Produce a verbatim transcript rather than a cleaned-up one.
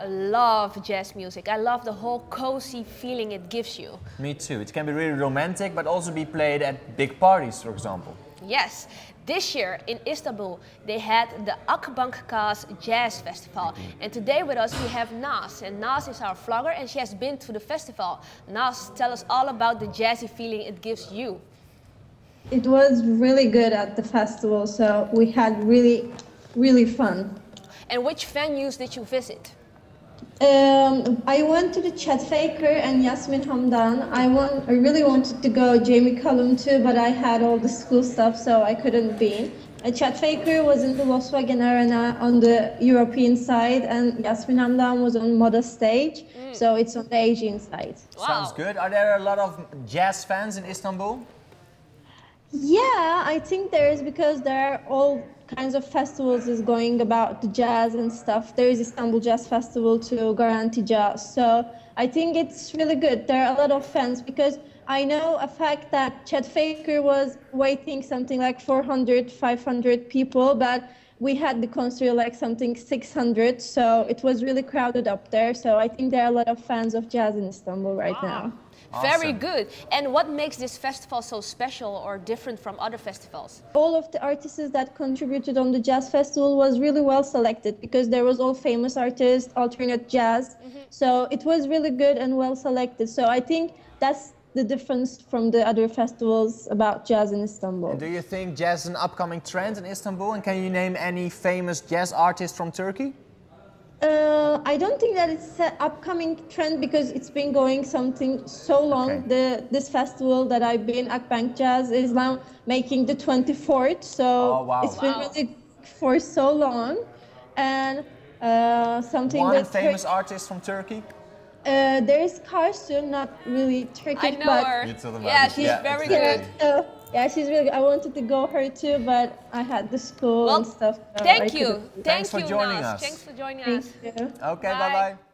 I love jazz music. I love the whole cozy feeling it gives you. Me too. It can be really romantic, but also be played at big parties, for example. Yes. This year in Istanbul, they had the Akbank Caz Jazz Festival. And today with us we have Naz. And Naz is our vlogger and she has been to the festival. Naz, tell us all about the jazzy feeling it gives you. It was really good at the festival, so we had really, really fun. And which venues did you visit? Um, I went to the Chet Faker and Yasmin Hamdan. I, want, I really wanted to go Jamie Cullum too, but I had all the school stuff, so I couldn't be. A Chet Faker was in the Volkswagen Arena on the European side, and Yasmin Hamdan was on Moda stage, mm. so it's on the Asian side. Wow. Sounds good. Are there a lot of jazz fans in Istanbul? Yeah, I think there is, because there are all kinds of festivals is going about the jazz and stuff. There is Istanbul Jazz Festival too, Garanti Jazz. So I think it's really good. There are a lot of fans, because I know a fact that Chet Faker was waiting something like four hundred, five hundred people, but we had the concert like something six hundred. So it was really crowded up there. So I think there are a lot of fans of jazz in Istanbul right wow. now. Awesome. Very good. And what makes this festival so special or different from other festivals? All of the artists that contributed on the jazz festival was really well selected, because there was all famous artists, alternate jazz. Mm-hmm. So it was really good and well selected. So I think that's the difference from the other festivals about jazz in Istanbul. And do you think jazz is an upcoming trend in Istanbul? And can you name any famous jazz artists from Turkey? Uh, I don't think that it's an upcoming trend, because it's been going something so long. Okay. The, this festival that I've been, Akbank Jazz, is now making the twenty-fourth. So oh, wow. it's been wow. really for so long. And uh, something One that's famous artist from Turkey? Uh, there is Karsu, not really Turkish, I know but her. Yeah, she's yeah, very exactly. good. Uh, Yeah, she's really good. I wanted to go her too, but I had the school well, and stuff. So thank you. Thank Thanks you, for joining Naz. us. Thanks for joining Thank us. You. Okay, bye-bye.